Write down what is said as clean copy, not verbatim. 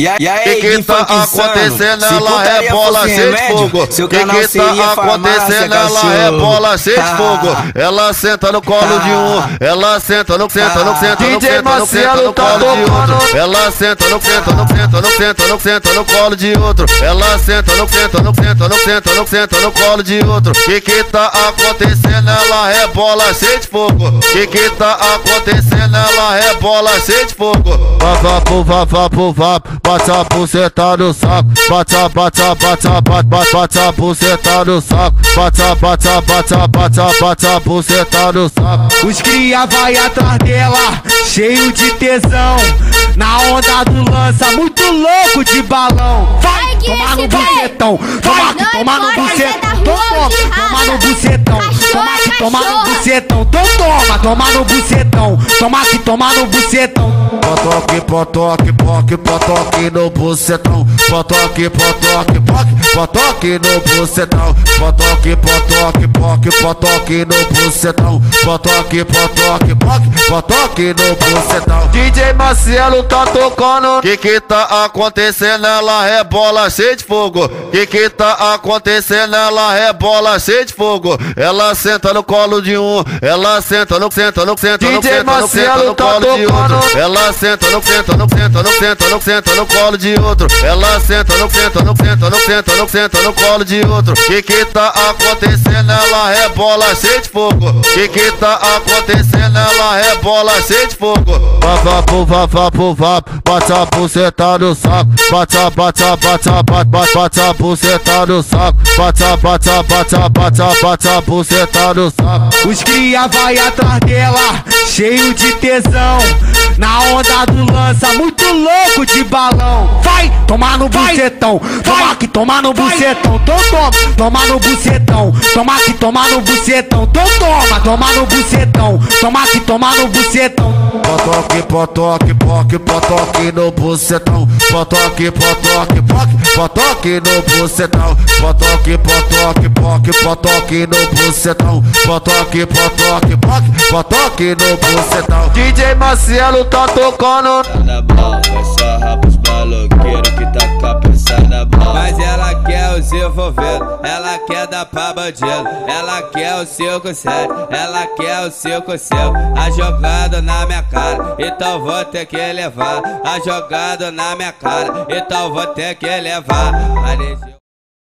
E aí, que tá acontecendo, ela rebola cheia de fogo. O que tá acontecendo, ela rebola cheia de fogo. Ela senta no colo de um, ela senta no senta no senta no senta no senta no colo de outro. Ela senta no senta no senta no senta no senta no colo de outro. Ela senta no senta no senta no senta no senta no colo de outro. Que tá acontecendo, ela rebola cheia de fogo. Que tá acontecendo, ela rebola cheia de fogo. Vapo vapo vapo. Bate a buceta no saco, bate a bate a bate a bate bate bate a buceta no saco, bate a bate a bate a bate a bate a buceta no saco. Os cria vai atrás dela, cheio de tesão, na onda do lança, muito louco de balão. Vai tomar no bucetão, toma que toma no bucetão, toma no bucetão, toma que toma no bucetão, toma toma no bucetão, toma que toma no bucetão. Potoque, potoque, poque, potoque no bucetão. Potoque, potoque, poque, potoque no bucetão. Potoque, potoque, poque, potoque no bucetão. Potoque, potoque, poque, potoque no bucetão. DJ Marcelo tá tocando. Que tá acontecendo, ela rebola cheia de fogo. Que tá acontecendo, ela rebola cheia de fogo. Ela senta no colo de um, ela senta no senta no senta no DJ Marcelo tá tocando. Ela senta no senta no senta no senta no senta no colo de outro. Ela senta no senta no senta no senta no senta no colo de outro. Que tá acontecendo, ela rebola cheia de fogo. Que tá acontecendo, ela rebola cheia de fogo. Vapo vapo vapo, bate a buceta no saco, bate a bate a bate a bate bate a buceta no saco, bate a bate a bate a bate a bate a buceta no saco. Os cria vai atrás dela, cheio de tesão, na onda do lança, muito louco de balão. Vai tomar no bucetão, toma que toma no bucetão, toma, toma no bucetão, toma que toma no bucetão, toma, toma no bucetão, toma que toma no bucetão. Potoque, potoque, poque, potoque no bucetão. Potoque, potoque, poque, potoque no bucetão. Potoque, potoque, poque, potoque no bucetão. Potoque, potoque, poque, potoque no bucetão. DJ Marcelo tá tocando. Na mão, essa rapa os maloqueiros que tá com a peça na mão. Mas ela quer os envolvidos, ela quer dar pra bandido, ela quer o seu conselho, ela quer o seu conselho. A jogada na minha cara, então vou ter que levar. A jogada na minha cara, então vou ter que levar.